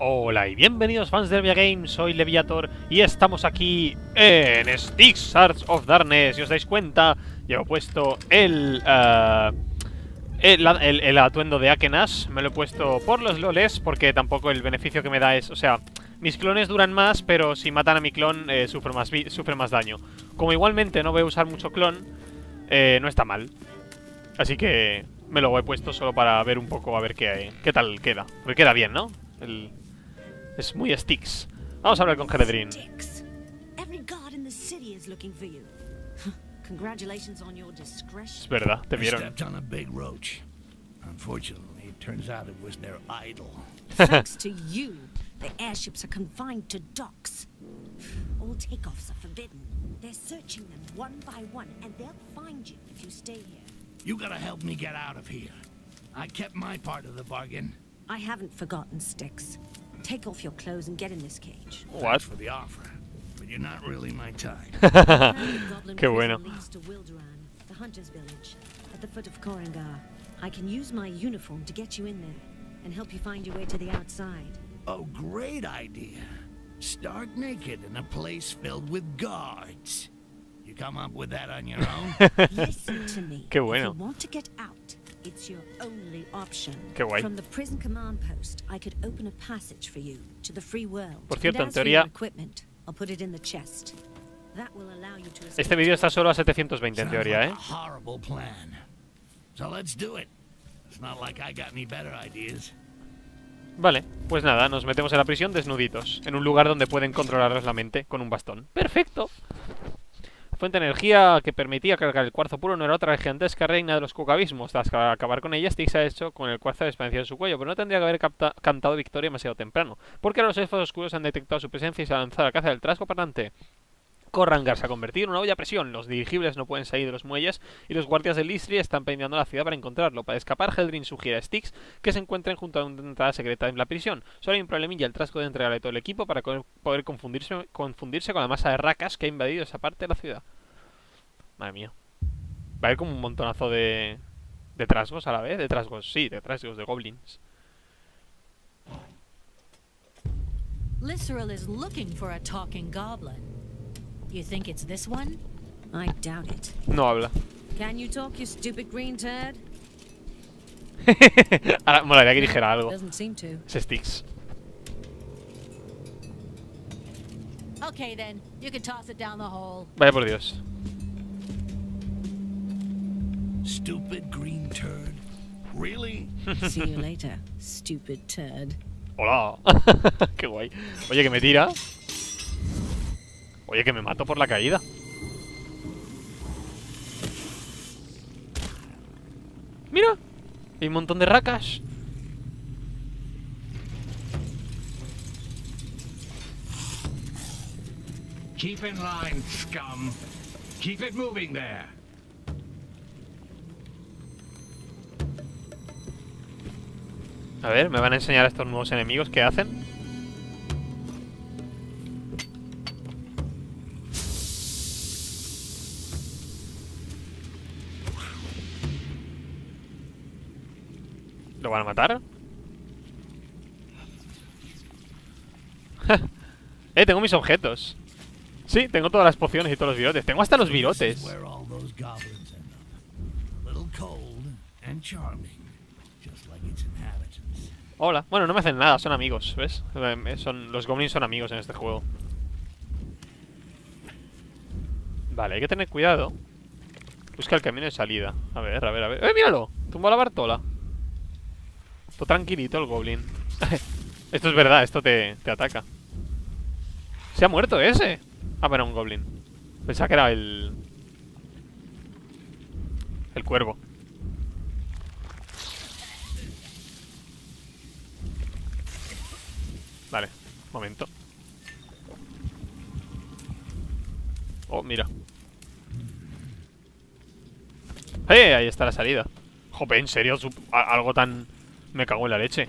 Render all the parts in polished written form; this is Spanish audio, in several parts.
Hola y bienvenidos fans de LevillaGames, soy Leviator y estamos aquí en Styx, Shards of Darkness. Si os dais cuenta, llevo puesto el atuendo de Akenas. Me lo he puesto por los loles porque tampoco el beneficio que me da es... O sea, mis clones duran más, pero si matan a mi clon sufre más daño. Como igualmente no voy a usar mucho clon, no está mal. Así que me lo he puesto solo para ver un poco a ver qué tal queda. Porque queda bien, ¿no? Es muy Styx. Vamos a hablar con Helledryn. Es verdad, te vieron. I haven't forgotten, Styx. Take off your clothes and get in this cage. What? For the offer, but you're not really my type. Qué bueno. Leads to Wildoran, the hunter's village, at the foot of Korrangar. I can use my uniform to get you in there and help you find your way to the outside. Oh, great idea! Start naked in a place filled with guards. You come up with that on your own? Listen to me. Qué bueno. If you want to get out, it's your only option. Qué guay. From the prison command post, I could open a passage for you to the free world. Por cierto, en teoría, equipment, I'll put it in the chest. That will allow you to. Este vídeo está solo a 720 en teoría, ¿eh? Horrible plan. So let's do it. It's not like I got any better ideas. Vale, pues nada, nos metemos en la prisión desnuditos, en un lugar donde pueden controlarnos la mente con un bastón. Perfecto. Fuente de energía que permitía cargar el cuarzo puro no era otra gigantesca reina de los cucabismos. Tras acabar con ella, Styx ha hecho con el cuarzo de expansión en su cuello, pero no tendría que haber cantado victoria demasiado temprano, porque ahora los elfos oscuros han detectado su presencia y se ha lanzado a la caza del trasgo parlante. Korrangar se ha convertido en una olla a presión, los dirigibles no pueden salir de los muelles y los guardias del Isri están peinando la ciudad para encontrarlo. Para escapar, Helledryn sugiere a Styx que se encuentren junto a una entrada secreta en la prisión. Solo hay un problemilla, el trasgo de entregarle todo el equipo para poder confundirse con la masa de racas que ha invadido esa parte de la ciudad. Madre mía. Va a haber como un montonazo de trasgos a la vez. De trasgos, sí, de trasgos, de goblins. Lyceral is looking for a talking goblin. You think it's this one? I doubt it. No habla. Can you talk, you stupid green turd? Ahora molaría que dijera algo. Es Styx. Okay then, you can toss it down the hole. Vaya por Dios. Stupid green turd. Really? See you later, stupid turd. Hola. Qué guay. Oye, que me tira. Oye, que me mato por la caída. Mira, hay un montón de racas. Keep in line, scum. Keep it moving there. A ver, me van a enseñar a estos nuevos enemigos que hacen. ¿Lo van a matar? Tengo mis objetos. Sí, tengo todas las pociones y todos los virotes. Tengo hasta los virotes. Hola. Bueno, no me hacen nada, son amigos, ¿ves? Los goblins son amigos en este juego. Vale, hay que tener cuidado. Busca el camino de salida. A ver, a ver, a ver. ¡Eh, míralo! Tumbó la Bartola. Tranquilito el goblin. Esto es verdad, esto te ataca. ¿Se ha muerto ese? Ah, bueno, un goblin. Pensaba que era el cuervo. Vale, un momento. Oh, mira. Ahí está la salida. Jope, en serio, algo tan... Me cago en la leche.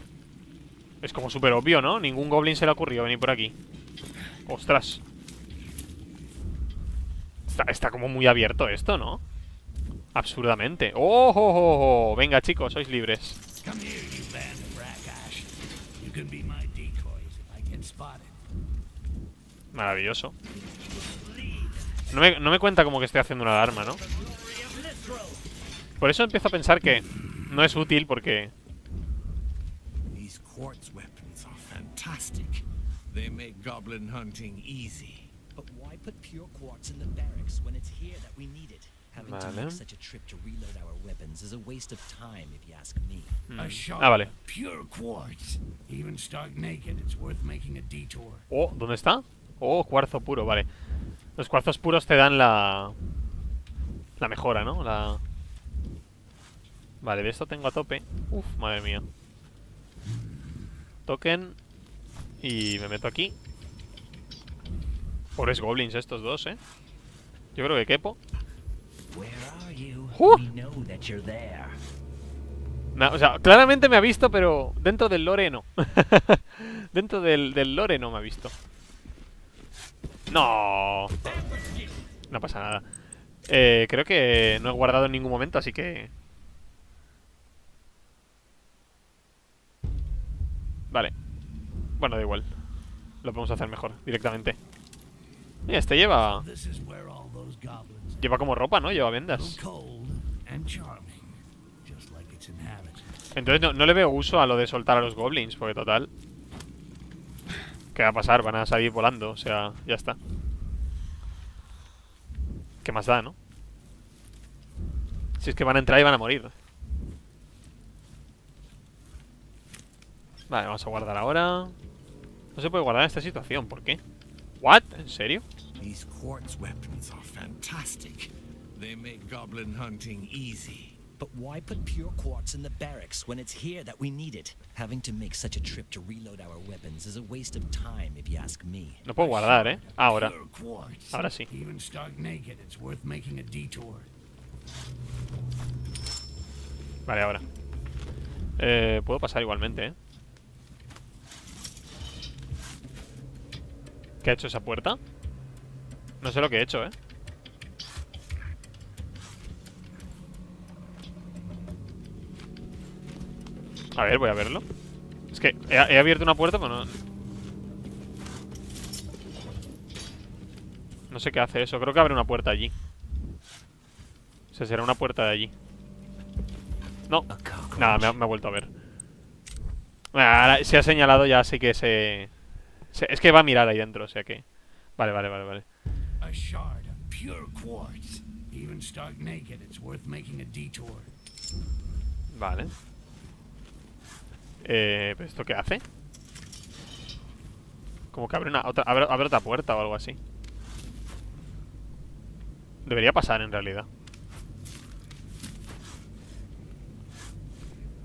Es como súper obvio, ¿no? Ningún goblin se le ocurrió venir por aquí. Ostras. Está como muy abierto esto, ¿no? Absurdamente. ¡Oh! Venga, chicos, sois libres. Maravilloso. No me cuenta como que estoy haciendo una alarma, ¿no? Por eso empiezo a pensar que no es útil porque... Vale. Vale. Oh, ¿dónde está? Oh, cuarzo puro, vale. Los cuarzos puros te dan la mejora, ¿no? Vale, de esto tengo a tope. Uf, madre mía. Token. Y me meto aquí. Pobres goblins estos dos, ¿eh? Yo creo que quepo. No, o sea, claramente me ha visto, pero dentro del lore no. Dentro del lore no me ha visto. No. No pasa nada. Creo que no he guardado en ningún momento, así que... Vale. Bueno, da igual. Lo podemos hacer mejor, directamente. Mira, este lleva... Lleva como ropa, ¿no? Lleva vendas. Entonces no le veo uso a lo de soltar a los goblins, porque total... ¿Qué va a pasar? Van a salir volando, o sea, ya está. ¿Qué más da, no? Si es que van a entrar y van a morir. Vale, vamos a guardar ahora. No se puede guardar en esta situación, ¿por qué? ¿What? ¿En serio? No puedo guardar, ¿eh? Ahora. Ahora sí. Vale, ahora. Puedo pasar igualmente, ¿eh? ¿Qué ha hecho esa puerta? No sé lo que he hecho, ¿eh? A ver, voy a verlo. Es que he abierto una puerta, pero no... No sé qué hace eso. Creo que abre una puerta allí. O sea, será una puerta de allí. No. Nada, me ha vuelto a ver. Ahora se ha señalado ya, así que se... Es que va a mirar ahí dentro, o sea que... Vale. Vale. ¿Pero esto qué hace? Como que abre otra puerta o algo así. Debería pasar en realidad.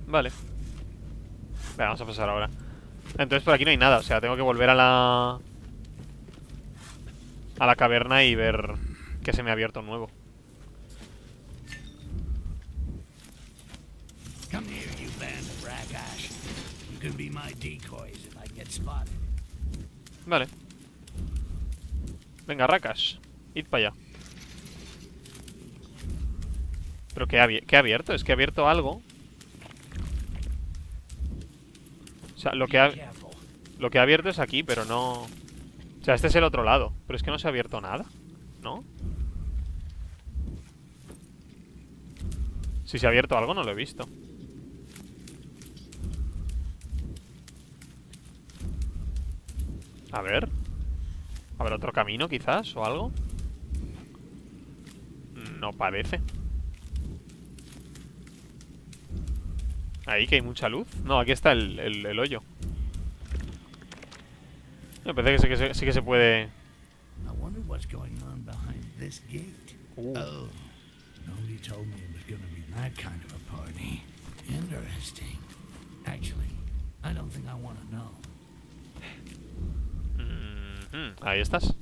Vale. Vale, vamos a pasar ahora. Entonces por aquí no hay nada, o sea, tengo que volver a la caverna y ver que se me ha abierto un nuevo. Vale. Venga, Rakash, id para allá. ¿Pero qué ha abierto? Es que ha abierto algo. O sea, lo que ha abierto es aquí, pero no... O sea, este es el otro lado. Pero es que no se ha abierto nada, ¿no? Si se ha abierto algo, no lo he visto. A ver. A ver, otro camino quizás, o algo. No parece. Ahí que hay mucha luz. No, aquí está el hoyo. Me parece que sí que se puede. Ahí estás.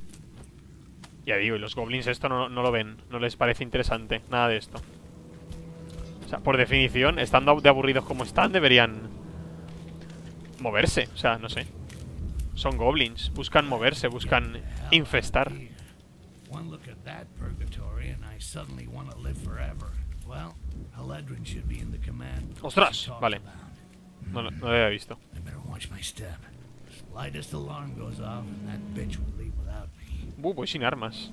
Ya digo, y los goblins esto no lo ven. No les parece interesante nada de esto. O sea, por definición, estando de aburridos como están, deberían moverse. O sea, no sé. Son goblins. Buscan moverse, buscan infestar. ¡Ostras! Vale. No lo había visto. watch my step. Slightest alarm goes off and that bitch will leave without me. Voy sin armas.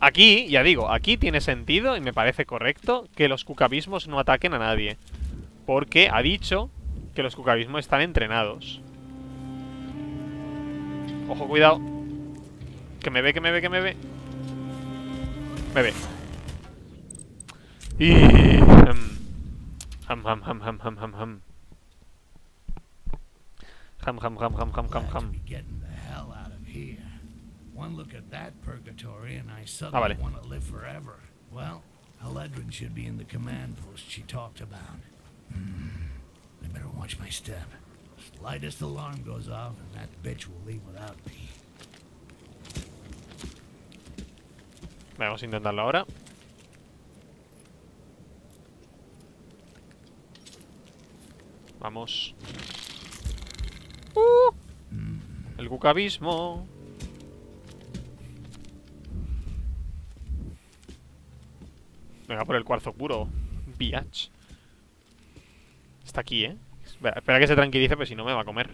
Aquí, ya digo, aquí tiene sentido y me parece correcto que los cucabismos no ataquen a nadie, porque ha dicho que los cucabismos están entrenados. Ojo, cuidado. Que me ve, que me ve, que me ve. Me ve. Y... Ah, vale. Well, Helledryn should be in the command post she talked about. I better watch my step. Slightest alarm goes off and that bitch will leave without me. Vamos a intentarlo ahora. Vamos. El cucabismo. Venga, por el cuarzo puro. Biatch. Está aquí, ¿eh? Espera, espera que se tranquilice, pues si no me va a comer.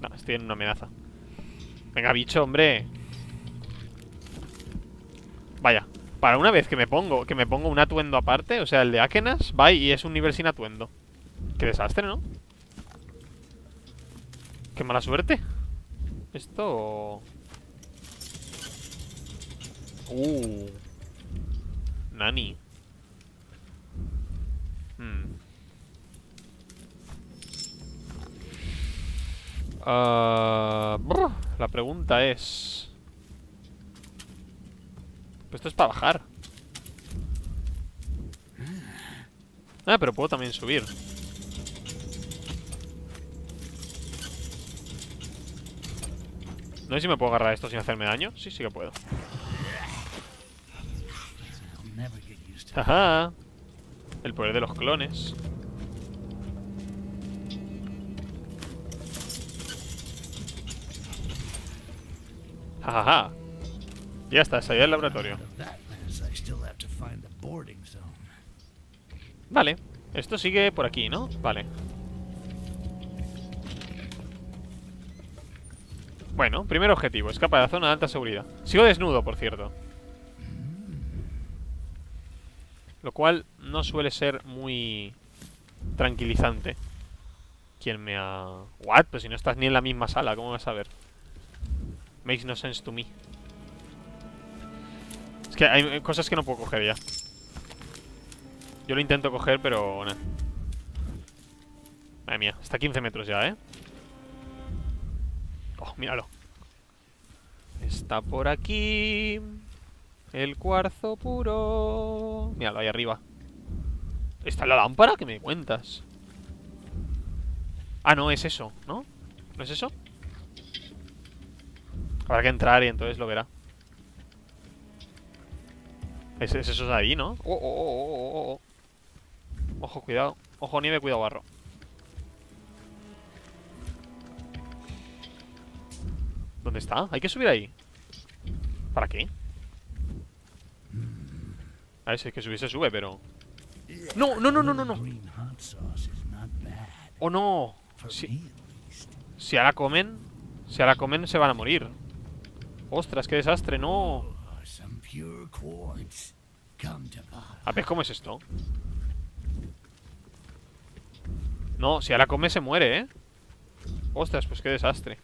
No, estoy en una amenaza. Venga, bicho, hombre. Vaya, para una vez que me pongo un atuendo aparte, o sea, el de Akenas, va y es un nivel sin atuendo. Qué desastre, ¿no? Qué mala suerte. Esto... Nani. La pregunta es... Pues esto es para bajar. Ah, pero puedo también subir. No sé si me puedo agarrar esto sin hacerme daño. Sí, sí que puedo. Ajá. El poder de los clones. Jajaja. Ya está, salí del laboratorio. Vale, esto sigue por aquí, ¿no? Vale. Bueno, primer objetivo, escapa de la zona de alta seguridad. Sigo desnudo, por cierto. Lo cual no suele ser muy tranquilizante. ¿Quién me ha...? ¿What? Pues si no estás ni en la misma sala, ¿cómo vas a ver? Makes no sense to me. Es que hay cosas que no puedo coger ya. Yo lo intento coger, pero... Nah. Madre mía, está a 15 metros ya, ¿eh? Oh, míralo. Está por aquí... El cuarzo puro... Míralo, ahí arriba. ¿Está la lámpara? ¿Qué me cuentas? Ah, no, es eso, ¿no? ¿No es eso? Habrá que entrar y entonces lo verá. Es eso de ahí, ¿no? Oh. Ojo, cuidado. Ojo, nieve, cuidado, barro. ¿Dónde está? Hay que subir ahí. ¿Para qué? A ver, si es que subir se sube, pero... No. Oh, no. Si ahora comen... Si ahora comen, se van a morir. Ostras, qué desastre, no. A ver, ¿cómo es esto? No, si ahora come, se muere, ¿eh? Ostras, pues qué desastre.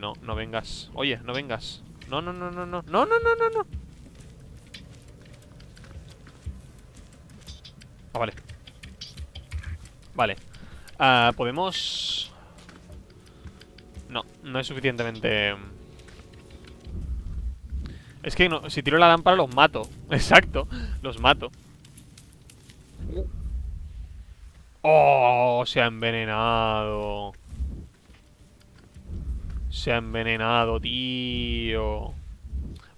No, no vengas. Oye, no vengas. No. No. Ah, vale. Vale. Podemos... No, no es suficientemente... Es que no, si tiro la lámpara los mato. Exacto, los mato. ¡Oh! Se ha envenenado. Se ha envenenado, tío.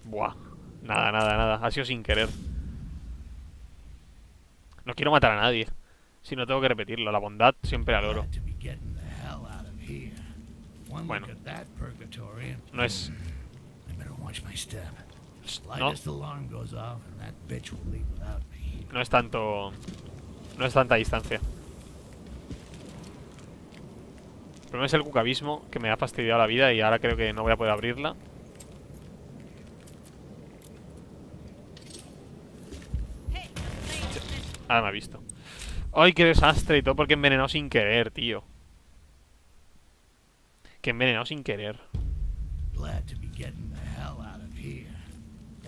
Buah. Nada. Ha sido sin querer. No quiero matar a nadie. Si no tengo que repetirlo. La bondad siempre al oro. Bueno. No es... No es tanto... No es tanta distancia. problema es el cucabismo, que me ha fastidiado la vida y ahora creo que no voy a poder abrirla. Ahora me ha visto. Ay, qué desastre y todo porque he envenenado sin querer, tío. Que he envenenado sin querer. Glad to be getting the hell out of here.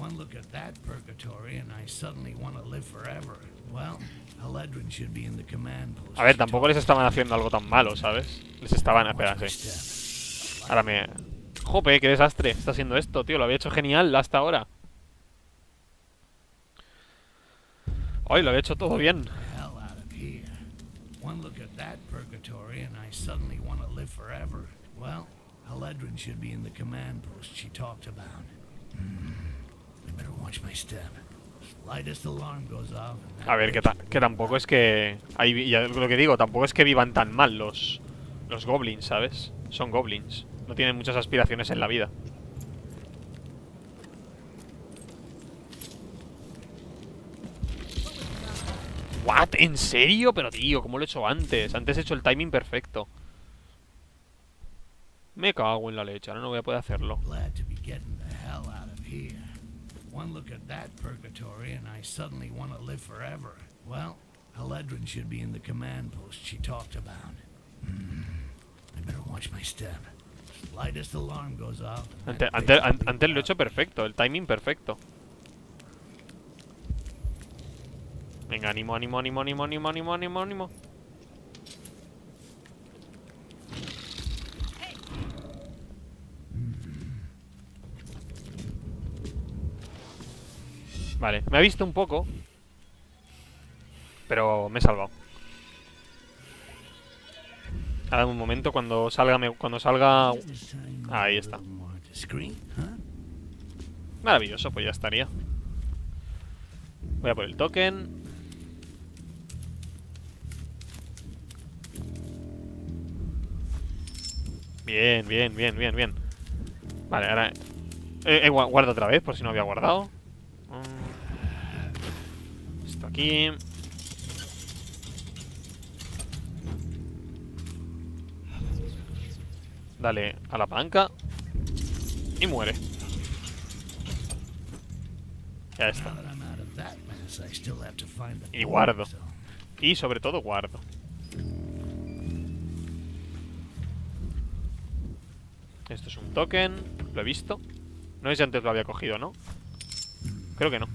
One look at that purgatory and I suddenly want to live forever. Well, Helledryn should be in the command post. A ver, tampoco les estaban haciendo algo tan malo, ¿sabes? Les estaban... Espera, sí. Ahora me... Jope, qué desastre está haciendo esto, tío. Lo había hecho genial hasta ahora. Ay, lo había hecho todo bien. A ver, que tampoco es que... Ahí, ya lo que digo, tampoco es que vivan tan mal los goblins, ¿sabes? Son goblins. No tienen muchas aspiraciones en la vida. ¿What? ¿En serio? Pero tío, ¿cómo lo he hecho antes? Antes he hecho el timing perfecto. Me cago en la leche, ahora no voy a poder hacerlo. Antes lo he hecho perfecto, el timing perfecto. Venga, ánimo, ánimo, ánimo, ánimo, ánimo, ánimo, ánimo, ánimo. Vale, me ha visto un poco, pero me he salvado. Ahora un momento, cuando salga... Ahí está. Maravilloso, pues ya estaría. Voy a por el token. Bien, bien, bien, bien, bien. Vale, ahora... guardo otra vez, por si no había guardado. Esto aquí. Dale a la panca. Y muere. Ya está. Y guardo. Y sobre todo guardo. Esto es un token, lo he visto. No sé si antes lo había cogido, ¿no? Creo que no.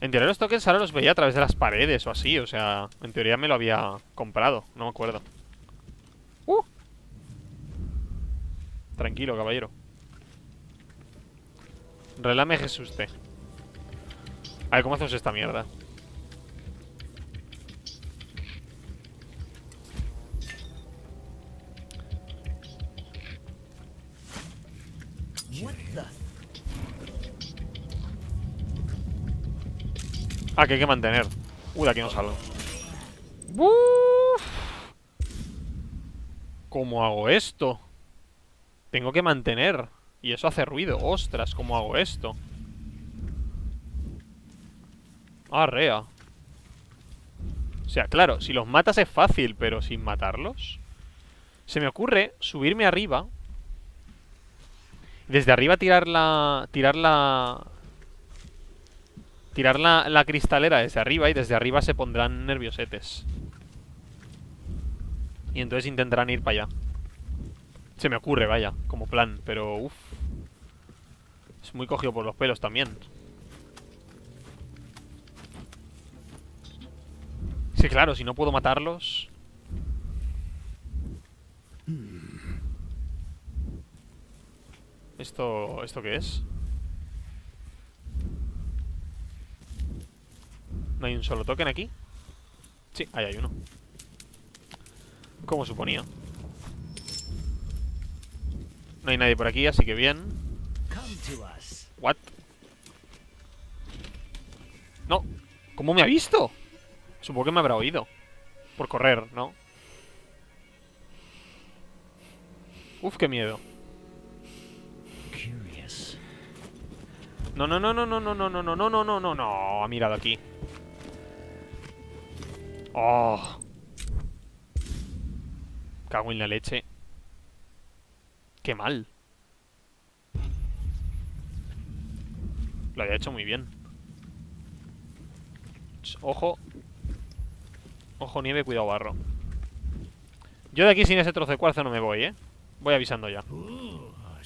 En teoría los tokens ahora los veía a través de las paredes o así, o sea, en teoría me lo había comprado, no me acuerdo. Tranquilo, caballero. Relame Jesús usted. A ver, ¿cómo hacemos esta mierda? Ah, que hay que mantener. De aquí no salgo. ¿Cómo hago esto? Tengo que mantener. Y eso hace ruido. Ostras, ¿cómo hago esto? Arrea. O sea, claro, si los matas es fácil, pero sin matarlos. Se me ocurre subirme arriba. Desde arriba tirar la cristalera desde arriba. Y desde arriba se pondrán nerviosetes. Y entonces intentarán ir para allá. Se me ocurre, vaya, como plan. Pero, uff, es muy cogido por los pelos también. Sí, claro, si no puedo matarlos. ¿Esto qué es? ¿No hay un solo token aquí? Sí, ahí hay uno. Como suponía. No hay nadie por aquí, así que bien. What? No. ¿Cómo me ha visto? Supongo que me habrá oído. Por correr, ¿no? Uf, qué miedo. No, no, no, no, no, no, no, no, no, no, no, no, no, no. Ha mirado aquí. Oh. cago en la leche. Qué mal. Lo había hecho muy bien. Ojo. Ojo nieve, cuidado barro. Yo de aquí sin ese trozo de cuarzo no me voy, ¿eh? Voy avisando ya. Come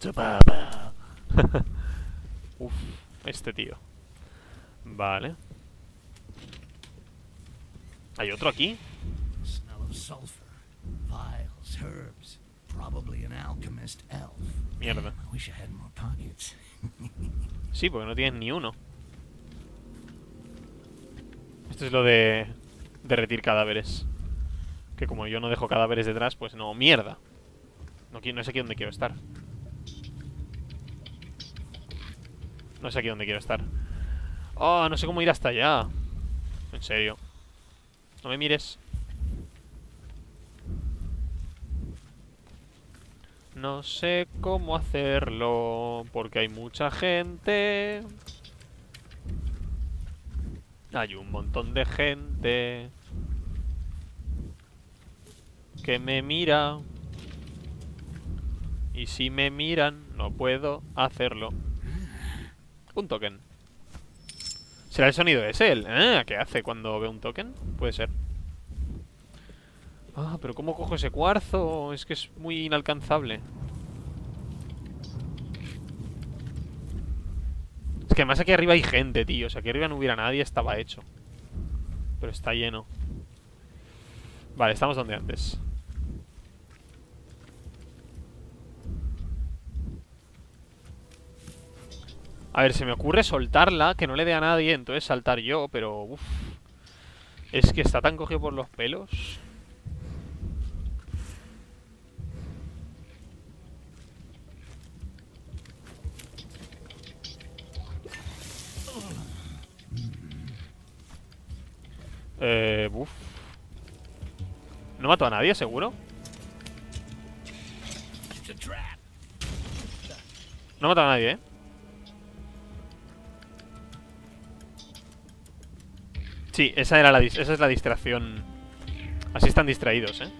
to papa. Uf, este tío. Vale. ¿Hay otro aquí? Mierda. Sí, porque no tienes ni uno. Esto es lo de derretir cadáveres. Que como yo no dejo cadáveres detrás, pues no, mierda. No es aquí donde quiero estar. No es aquí donde quiero estar. Oh, no sé cómo ir hasta allá. En serio. No me mires. No sé cómo hacerlo, porque hay mucha gente. Hay un montón de gente que me mira. Y si me miran, no puedo hacerlo. Un token. ¿Será el sonido ese? ¿Qué hace cuando ve un token? Puede ser. Ah, pero ¿cómo cojo ese cuarzo? Es que es muy inalcanzable. Es que además aquí arriba hay gente, tío. O sea, aquí arriba no hubiera nadie, estaba hecho. Pero está lleno. Vale, estamos donde antes. A ver, se me ocurre soltarla, que no le dé a nadie, entonces saltar yo, pero... Uf. Es que está tan cogido por los pelos. Uf. No mató a nadie, seguro. No mató a nadie, ¿eh? Sí, esa es la distracción. Así están distraídos, ¿eh?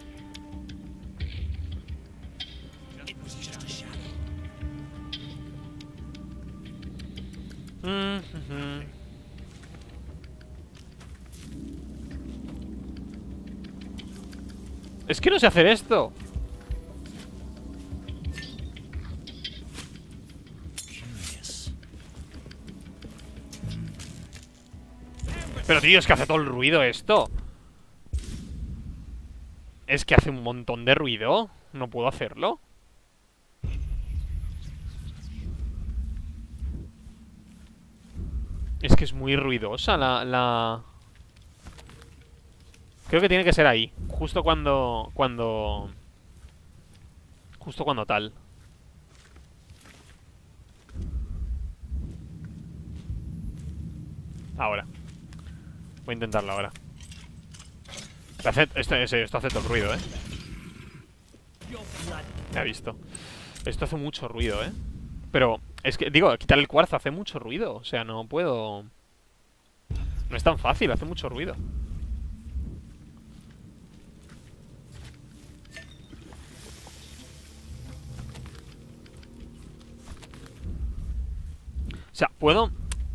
Es que no sé hacer esto. Pero tío, es que hace todo el ruido esto. Es que hace un montón de ruido. No puedo hacerlo. Es que es muy ruidosa la... Creo que tiene que ser ahí. Justo cuando... Justo cuando tal. Ahora. Voy a intentarlo ahora. Esto hace todo el ruido, ¿eh? Me ha visto. Esto hace mucho ruido, ¿eh? Pero, es que, digo, quitar el cuarzo hace mucho ruido. O sea, no puedo... No es tan fácil, hace mucho ruido. O sea, puedo...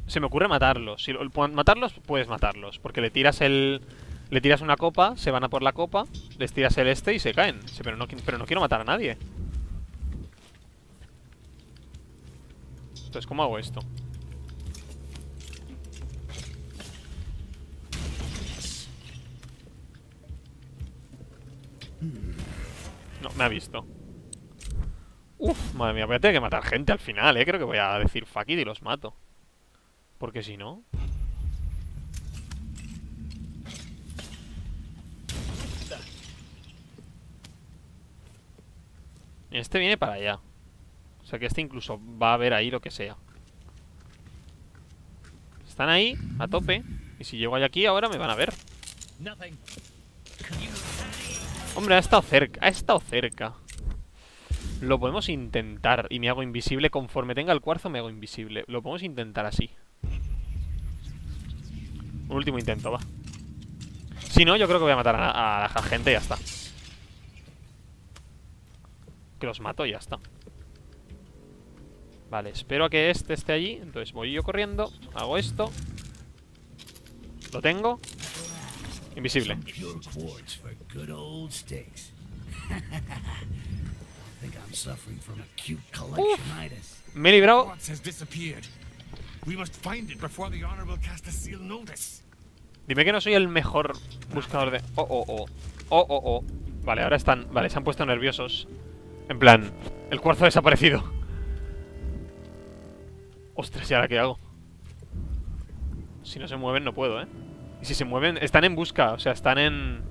Se me ocurre matarlos. Si matarlos, puedes matarlos. Porque le tiras el... Le tiras una copa, se van a por la copa, les tiras el este y se caen. Pero no quiero matar a nadie. Entonces, ¿cómo hago esto? No, me ha visto. Uf, madre mía, voy a tener que matar gente al final, ¿eh? Creo que voy a decir fuck it y los mato. Porque si no... Este viene para allá. O sea que este incluso va a ver ahí lo que sea. Están ahí, a tope. Y si llego aquí ahora me van a ver. Hombre, ha estado cerca. Ha estado cerca. Lo podemos intentar. Y me hago invisible. Conforme tenga el cuarzo me hago invisible. Lo podemos intentar así. Un último intento, va. Si no, yo creo que voy a matar a la gente y ya está. Que los mato y ya está. Vale, espero a que este esté allí. Entonces voy yo corriendo, hago esto. Lo tengo. Invisible. Me he librado. Dime que no soy el mejor buscador de... Oh. Vale, ahora están... Vale, se han puesto nerviosos. En plan, el cuarzo ha desaparecido. Ostras, ¿y ahora qué hago? Si no se mueven no puedo, ¿eh? Y si se mueven... Están en busca, o sea, están en...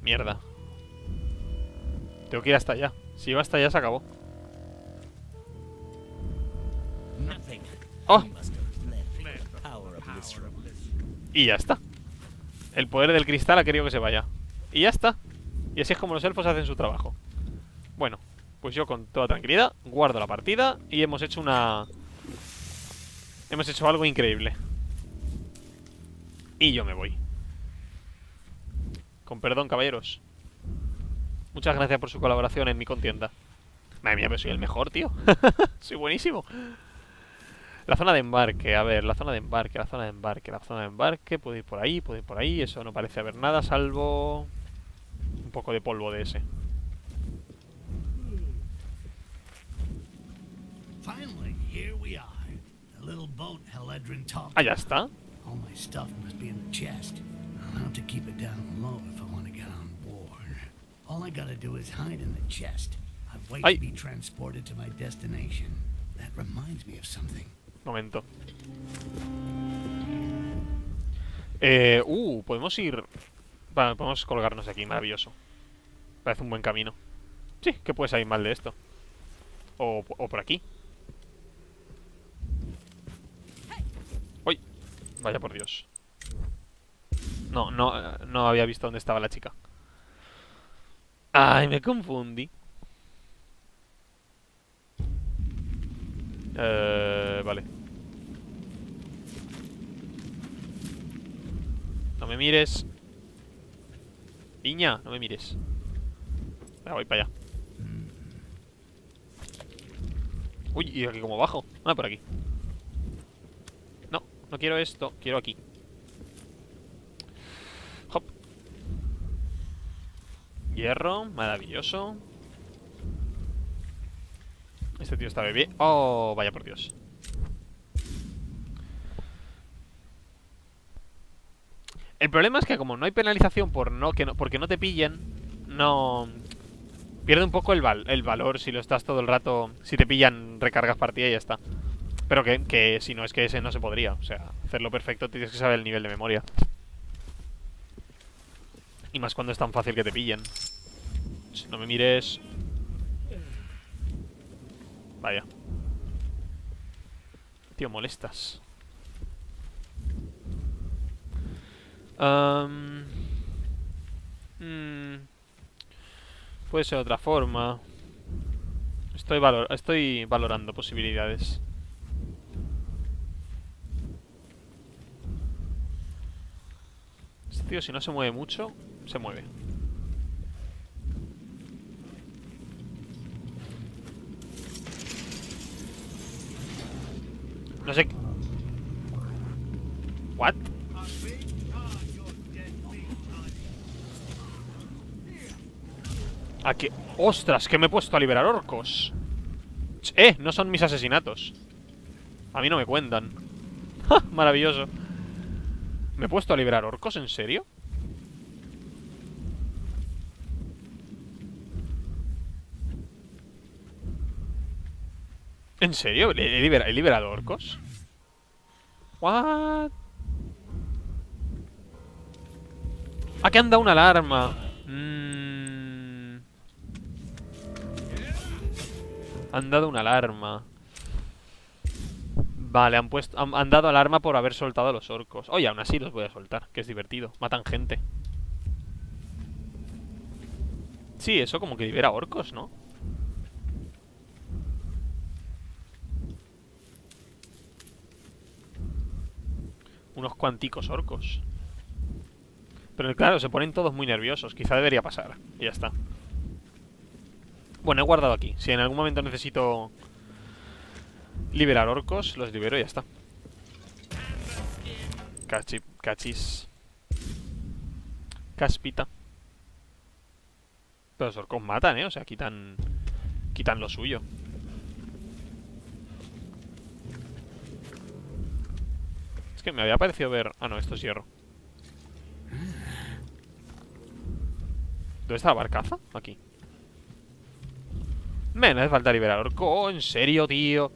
Mierda. Tengo que ir hasta allá. Si iba hasta allá se acabó. ¡Oh! Y ya está. El poder del cristal ha querido que se vaya. Y ya está. Y así es como los elfos hacen su trabajo. Bueno, pues yo con toda tranquilidad guardo la partida y hemos hecho una... Hemos hecho algo increíble. Y yo me voy. Con perdón, caballeros. Muchas gracias por su colaboración en mi contienda. Madre mía, pero soy el mejor, tío. Soy buenísimo. La zona de embarque, a ver, la zona de embarque. Puedo ir por ahí, Eso no parece haber nada, salvo... Un poco de polvo de ese. Ah, ya está. Momento. Podemos ir... Vale, podemos colgarnos aquí, maravilloso. Parece un buen camino. Sí, que puede salir mal de esto. O por aquí. ¡Uy! Vaya por Dios. No había visto dónde estaba la chica. Ay, me confundí. Vale. No me mires. Iña, no me mires. Ya, voy para allá. Uy, ¿y aquí como bajo? Ah, por aquí. No, no quiero esto, quiero aquí. Hop. Hierro, maravilloso. Este tío está bebé. Oh, vaya por Dios. El problema es que como no hay penalización por porque no te pillen, no... Pierde un poco el valor si lo estás todo el rato... Si te pillan, recargas partida y ya está. Pero que si no, es que ese no se podría. O sea, hacerlo perfecto tienes que saber el nivel de memoria. Y más cuando es tan fácil que te pillen. No me mires... Vaya. Tío, molestas. Puede ser otra forma. Estoy valorando posibilidades. Este tío, si no se mueve mucho, se mueve. No sé... ¿What? ¿A qué? ¡Ostras! Que me he puesto a liberar orcos. No son mis asesinatos. A mí no me cuentan. ¡Ja! Maravilloso. ¿Me he puesto a liberar orcos? ¿En serio? ¿En serio? ¿He liberado orcos? ¿What? Ah, que anda una alarma. Han dado una alarma. Vale, han dado alarma por haber soltado a los orcos. Oye, aún así los voy a soltar, que es divertido. Matan gente. Sí, eso como que libera orcos, ¿no? unos cuanticos orcos. Pero claro, se ponen todos muy nerviosos. Quizá debería pasar. Y ya está. Bueno, he guardado aquí. Si en algún momento necesito liberar orcos, los libero y ya está. Cachis. Caspita. Pero los orcos matan, ¿eh? O sea, quitan lo suyo. Es que me había parecido ver... Ah, no, esto es hierro. ¿Dónde está la barcaza? Aquí. Me hace falta liberar orco. Oh, en serio, tío.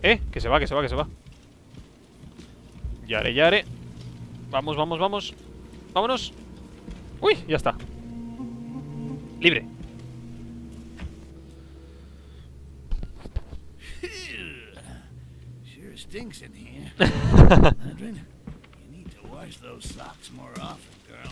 Que se va, que se va, que se va. Yare. Vamos, vamos, vamos. Vámonos. Uy, ya está. Libre. Stinks in here. Gredrin, you need to wash those socks more often, girl.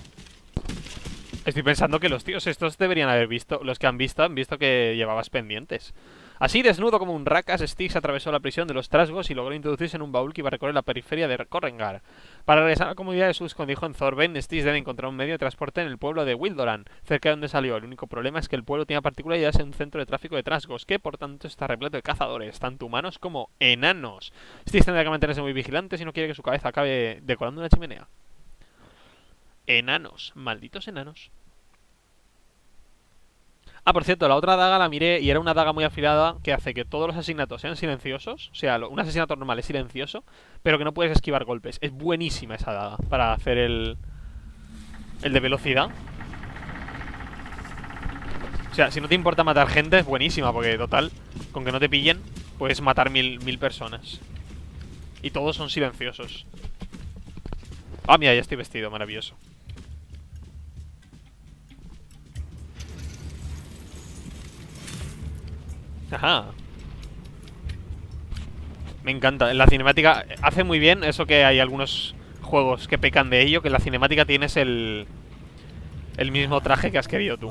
Estoy pensando que los tíos estos deberían haber visto, los que han visto que llevabas pendientes. Así, desnudo como un racas, Styx atravesó la prisión de los trasgos y logró introducirse en un baúl que iba a recorrer la periferia de Korrangar. Para regresar a la comunidad de su escondrijo en Thoben, Styx debe encontrar un medio de transporte en el pueblo de Wildoran, cerca de donde salió. El único problema es que el pueblo tiene particularidades en un centro de tráfico de trasgos, que por tanto está repleto de cazadores, tanto humanos como enanos. Styx tendrá que mantenerse muy vigilante si no quiere que su cabeza acabe decorando una chimenea. Enanos, malditos enanos. Ah, por cierto, la otra daga la miré y era una daga muy afilada que hace que todos los asesinatos sean silenciosos. O sea, un asesinato normal es silencioso, pero que no puedes esquivar golpes. Es buenísima esa daga para hacer el de velocidad. O sea, si no te importa matar gente, es buenísima, porque total, con que no te pillen, puedes matar mil personas. Y todos son silenciosos. Ah, mira, ya estoy vestido, maravilloso. Ajá. Me encanta, en la cinemática hace muy bien eso, que hay algunos juegos que pecan de ello, que en la cinemática tienes el mismo traje que has querido tú.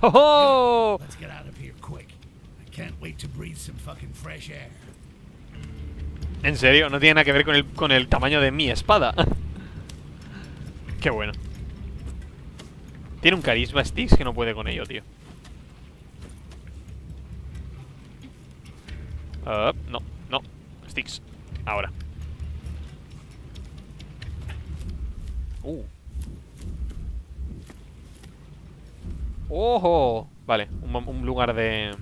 ¡Oh! En serio, no tiene nada que ver con el tamaño de mi espada. Qué bueno. Tiene un carisma Styx que no puede con ello, tío. No. Styx. Ahora. ¡Ojo! Vale, un lugar de...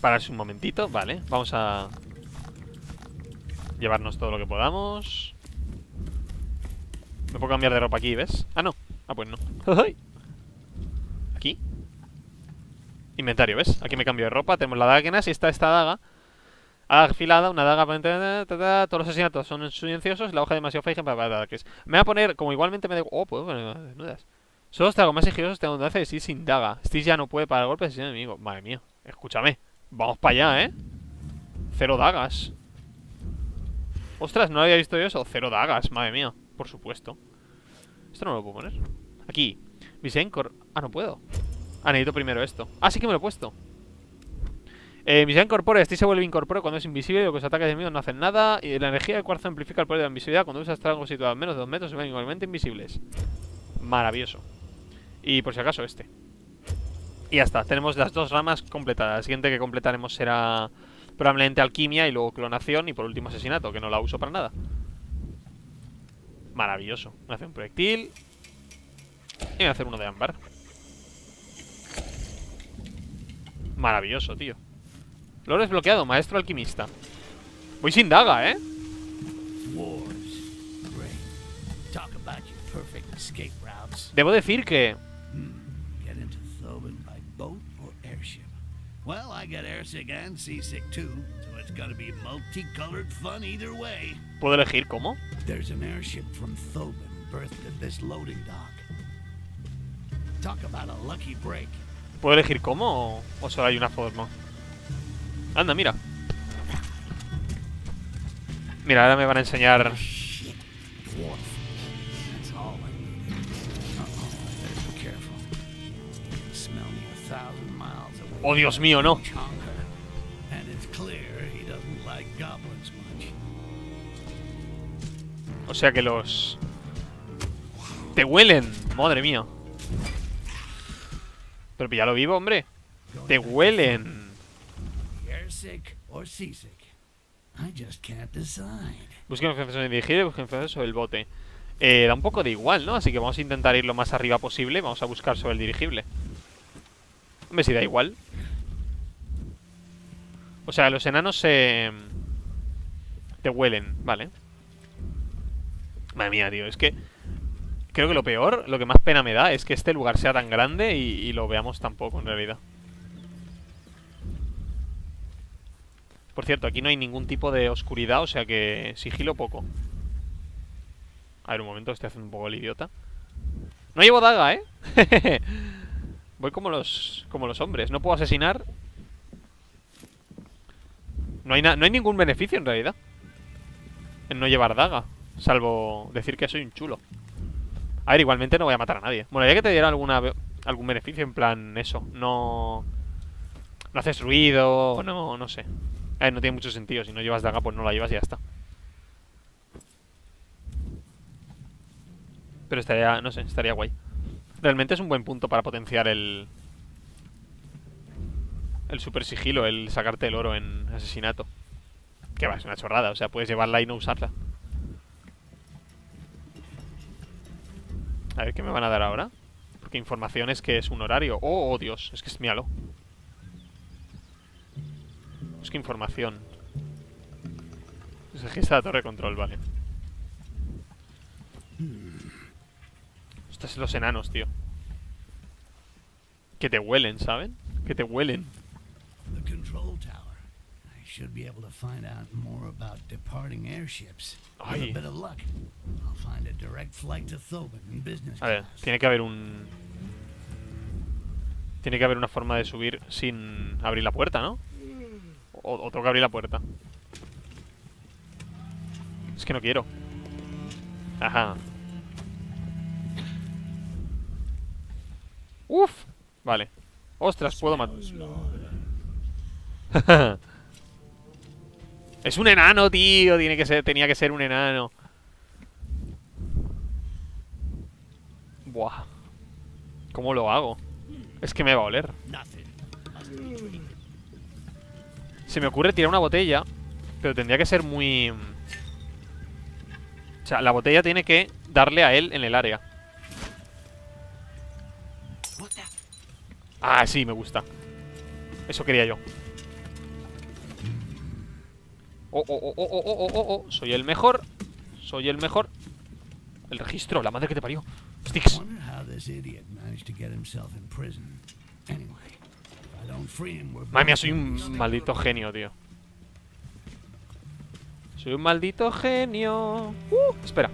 Pararse un momentito, vale. Vamos a... llevarnos todo lo que podamos. Me puedo cambiar de ropa aquí, ¿ves? Ah, no. Ah, pues no. Aquí. Inventario, ¿ves? Aquí me cambio de ropa. Tenemos la daga Akenas y está esta daga afilada, una daga... Todos los asesinatos son silenciosos. La hoja es demasiado fija para ataques. Me voy a poner... Como igualmente me da... Oh, puedo poner desnudas. Solo os traigo más sigilosos, tengo donde hacer, sí, sin daga. Styx ya no puede parar golpes sin enemigo. Madre mía. Escúchame. Vamos para allá, ¿eh? 0 dagas. Ostras, no había visto yo eso. 0 dagas, madre mía. Por supuesto. Esto no me lo puedo poner. Aquí. Misencor. Ah, no puedo. Ah, necesito primero esto. Ah, sí que me lo he puesto. Misencor. Styx se vuelve incorpóreo cuando es invisible y los ataques de enemigos no hacen nada. Y la energía de cuarzo amplifica el poder de la invisibilidad. Cuando usas tragos situados a menos de 2 metros se ven igualmente invisibles. Maravilloso. Y por si acaso este. Y ya está. Tenemos las 2 ramas completadas. La siguiente que completaremos será probablemente alquimia y luego clonación y por último asesinato, que no la uso para nada. Maravilloso. Me hace un proyectil. Y me hace uno de ámbar. Maravilloso, tío. Logro desbloqueado, maestro alquimista. Voy sin daga, ¿eh? Debo decir que... ¿Puedo elegir cómo? ¿Puedo elegir cómo o solo hay una forma? Anda, mira. Mira, ahora me van a enseñar... Oh, Dios mío, no. O sea que los... ¡Te huelen! ¡Madre mía! Pero píllalo vivo, hombre. ¡Te huelen! Busquen los jefes dirigidos, busquen los jefes sobre el bote. Da un poco de igual, ¿no? Así que vamos a intentar ir lo más arriba posible. Vamos a buscar sobre el dirigible. Hombre, si da igual. O sea, los enanos se... te huelen, vale. Madre mía, tío, es que... creo que lo peor, lo que más pena me da es que este lugar sea tan grande y lo veamos tampoco, en realidad. Por cierto, aquí no hay ningún tipo de oscuridad, o sea que sigilo poco. A ver, un momento, estoy haciendo un poco el idiota. No llevo daga, ¿eh? Voy como los hombres, no puedo asesinar. No hay ningún beneficio, en realidad, en no llevar daga, salvo decir que soy un chulo. A ver, igualmente no voy a matar a nadie. Bueno, ya que te diera algún beneficio, en plan eso. No haces ruido, no sé. A ver, no tiene mucho sentido. Si no llevas daga, pues no la llevas y ya está. Pero estaría, no sé, estaría guay. Realmente es un buen punto para potenciar el super sigilo, el sacarte el oro en asesinato. Que va, es una chorrada, o sea, puedes llevarla y no usarla. A ver, ¿qué me van a dar ahora? Porque información es que es un horario. Oh, Dios, es que es míralo. Es que información. Se gesta la torre de control, vale. Estos son los enanos, tío. Que te huelen, ¿saben? Que te huelen. The control tower. I should be able to find out more about departing airships. Ay. A ver, tiene que haber un... tiene que haber una forma de subir sin abrir la puerta, ¿no? O tengo que abrir la puerta. Es que no quiero. Ajá. Uf. Vale. Ostras, puedo matar. Es un enano, tío. Tenía que ser un enano. Buah. ¿Cómo lo hago? Es que me va a oler. Se me ocurre tirar una botella, pero tendría que ser muy... o sea, la botella tiene que darle a él en el área. Ah, sí, me gusta. Eso quería yo. Oh. Soy el mejor. El registro, la madre que te parió. Styx. Madre mía, soy un maldito genio, tío. Soy un maldito genio. Espera.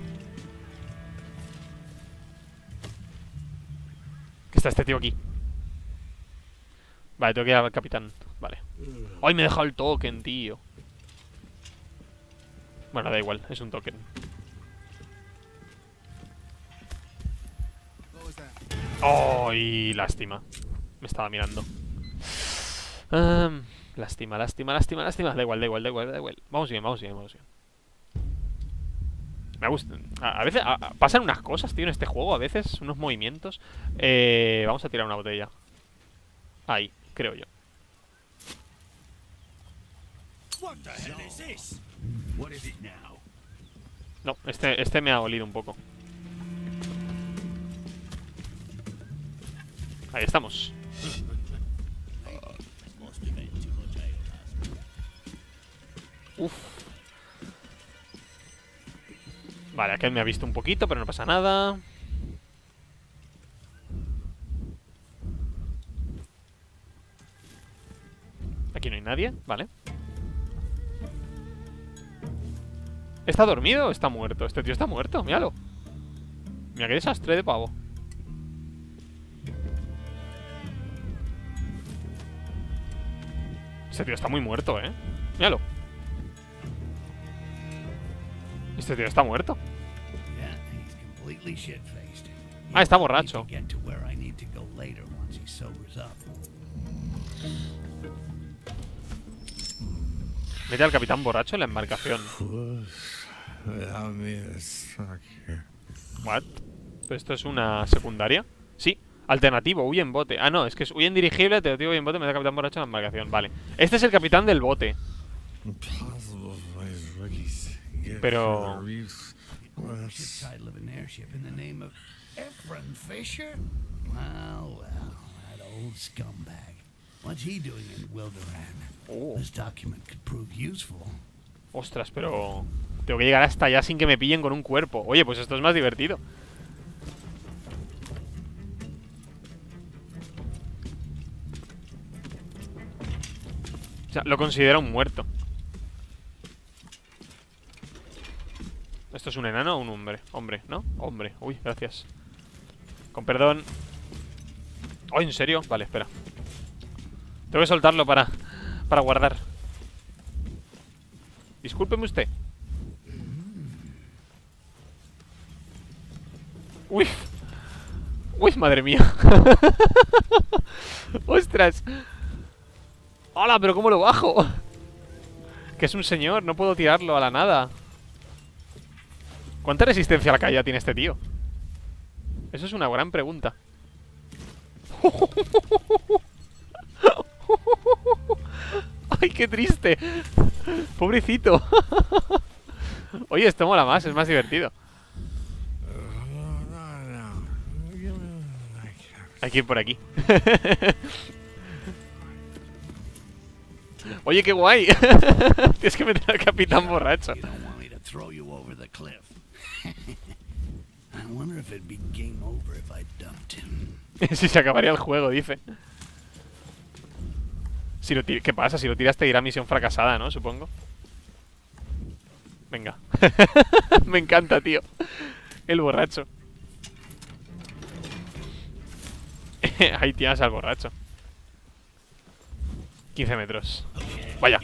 ¿Qué está este tío aquí? Vale, tengo que ir al capitán. Vale. ¡Ay, me he dejado el token, tío! Bueno, da igual, es un token. ¡Ay, lástima! Me estaba mirando. Lástima. Da igual. Vamos bien. Me gusta. A veces pasan unas cosas, tío, en este juego. A veces unos movimientos. Vamos a tirar una botella. Ahí, creo yo. No, este me ha olido un poco. Ahí estamos. Uf. Vale, aquel me ha visto un poquito, pero no pasa nada. Aquí no hay nadie, vale. ¿Está dormido o está muerto? Este tío está muerto, míralo. Mira qué desastre de pavo. Este tío está muy muerto, ¿eh? Míralo. Este tío está muerto. Ah, está borracho. need to go later once he sobers up. Mete al capitán borracho en la embarcación. What? ¿Esto es una secundaria? Sí. Alternativo, huye en bote. Ah, no, es que es huye en dirigible, alternativo, huye en bote, mete al capitán borracho en la embarcación. Vale. Este es el capitán del bote. Pero... Ostras, pero... tengo que llegar hasta allá sin que me pillen con un cuerpo. Oye, pues esto es más divertido. O sea, lo considero un muerto. ¿Esto es un enano o un hombre? Hombre, ¿no? Hombre. Uy, gracias. Con perdón. Oh, ¿en serio? Vale, espera. Tengo que soltarlo para guardar. Discúlpeme usted. Uy. Uy, madre mía. Ostras. Hola, pero ¿cómo lo bajo? Que es un señor, no puedo tirarlo a la nada. ¿Cuánta resistencia a la caída tiene este tío? Eso es una gran pregunta. ¡Ay, qué triste! ¡Pobrecito! Oye, esto mola más, es más divertido. Hay que ir por aquí. Oye, qué guay. Tienes que meter al capitán borracho. Si se acabaría el juego, dice. Si lo ¿qué pasa? Si lo tiras te dirá misión fracasada, ¿no? Supongo. Venga. Me encanta, tío. El borracho. Ahí tienes al borracho. 15 metros. Vaya.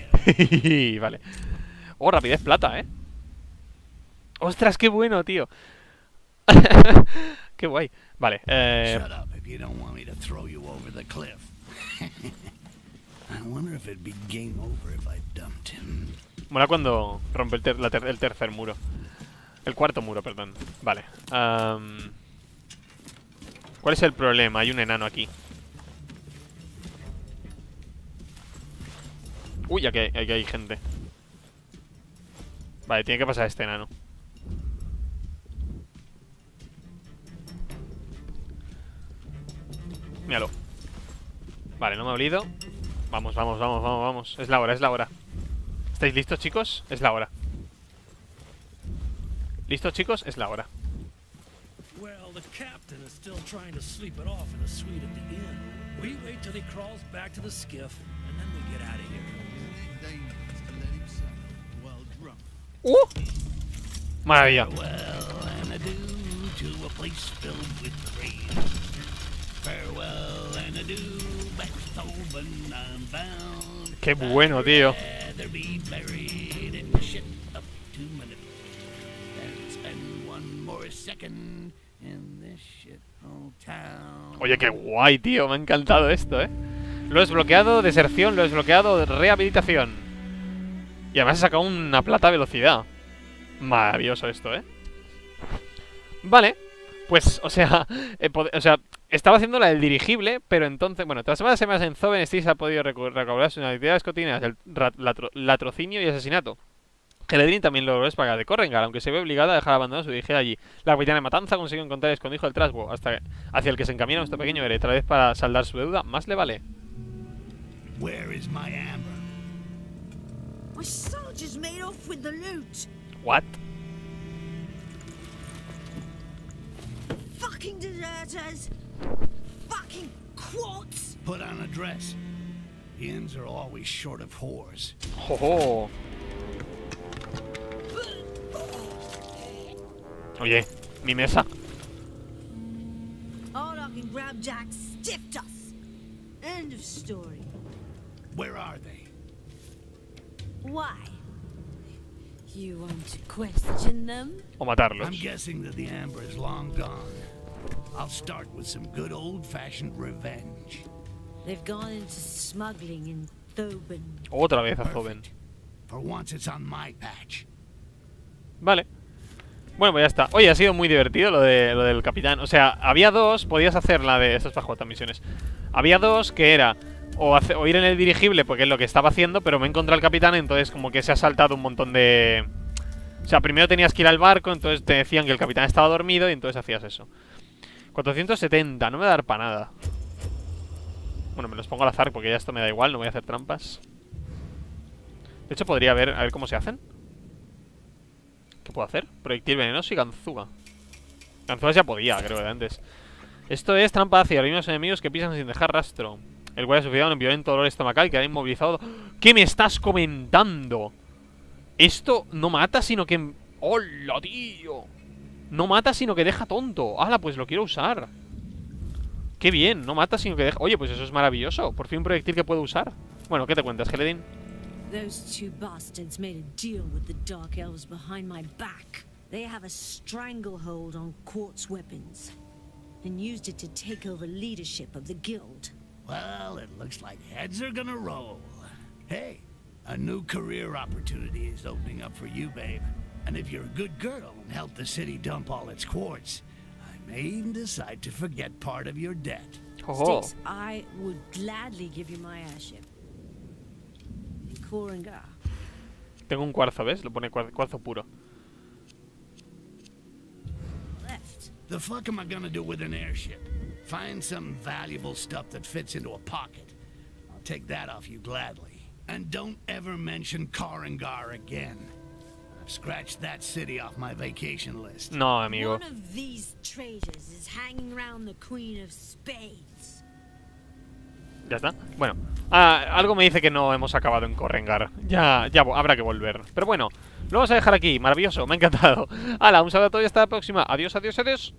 Vale. Oh, rapidez plata, ¿eh? Ostras, qué bueno, tío. Qué guay. Vale, mola cuando rompe el tercer muro. El cuarto muro, perdón. Vale. ¿Cuál es el problema? Hay un enano aquí. Uy, aquí hay gente. Vale, tiene que pasar este enano. Míralo. Vale, no me ha olido. Vamos, vamos, vamos, vamos, vamos. Es la hora, es la hora. ¿Estáis listos, chicos? Es la hora. ¿Listos, chicos? Es la hora. Maravilla. Qué bueno, tío. Oye, qué guay, tío. Me ha encantado esto, ¿eh? Lo he desbloqueado, deserción, lo he desbloqueado, rehabilitación. Y además he sacado una plata a velocidad. Maravilloso esto, ¿eh? Vale. Pues, o sea, estaba haciendo la del dirigible, pero entonces... Bueno, tras varias semanas en Thoben, Styx ha podido recobrar sus actividades cotidianas, el latrocinio y asesinato. Helledryn también logró despagar de Korrangar, aunque se ve obligada a dejar abandonado su dirigir allí. La capitana Matanza consiguió encontrar el escondrijo del trasgo, hacia el que se encamina nuestro pequeño héroe. Tal vez para saldar su deuda, más le vale. What? Fucking deserters! Fucking quartz! Put on a dress. Inns are always short of whores. Oh. Oye, mi mesa. All I can grab Jack stiffed us. End of story. Where are they? Why? You want to question them? O matarlos. I'm guessing that the amber is long gone. I'll start with some good old-fashioned revenge. They've gone into smuggling in Thoben. Otra vez a Thoben. For once it's on my patch. Vale. Bueno, pues ya está. Oye, ha sido muy divertido lo del capitán. O sea, había dos, podías hacer la de estas para misiones. Había dos que era o ir en el dirigible, porque es lo que estaba haciendo, pero me he encontrado al capitán, entonces como que se ha saltado un montón de... O sea, primero tenías que ir al barco, entonces te decían que el capitán estaba dormido y entonces hacías eso. 470, no me va a dar para nada. Bueno, me los pongo al azar porque ya esto me da igual, no voy a hacer trampas. De hecho, podría ver, a ver cómo se hacen. ¿Qué puedo hacer? Proyectil venenoso y ganzúa. Ganzúa ya podía, creo, de antes. Esto es trampa hacia los enemigos que pisan sin dejar rastro. El cual ha sufrido un violento dolor estomacal y queda inmovilizado. ¿Qué me estás comentando? Esto no mata, sino que... ¡Hola, tío! No mata, sino que deja tonto. ¡Hala, pues lo quiero usar! ¡Qué bien! No mata, sino que deja... Oye, pues eso es maravilloso. Por fin un proyectil que puedo usar. Bueno, ¿qué te cuentas, Helledryn? Those two bastards made a deal with the dark elves behind my back. They have a stranglehold on quartz weapons and used it to take over leadership of the guild. Well, it looks like heads are gonna roll. Hey, a new career opportunity is opening up for you, babe. And if you're a good girl and help the city dump all its quartz, I may even decide to forget part of your debt. Oh. Styx, I would gladly give you my airship. Korrangar. Tengo un cuarzo, ¿ves? Lo pone cuarzo puro. The fuck am I gonna do with an airship? Find some valuable stuff that fits into a pocket. I'll take that off you gladly. And don't ever mention Korrangar again. I've scratched that city off my vacation list. No, amigo. One of these traitors is hanging around the Queen of Spades. Ya está. Bueno, algo me dice que no hemos acabado en Korrangar. Ya habrá que volver. Pero bueno, lo vamos a dejar aquí. Maravilloso, me ha encantado. Hala, un saludo a todos y hasta la próxima. Adiós, adiós, adiós.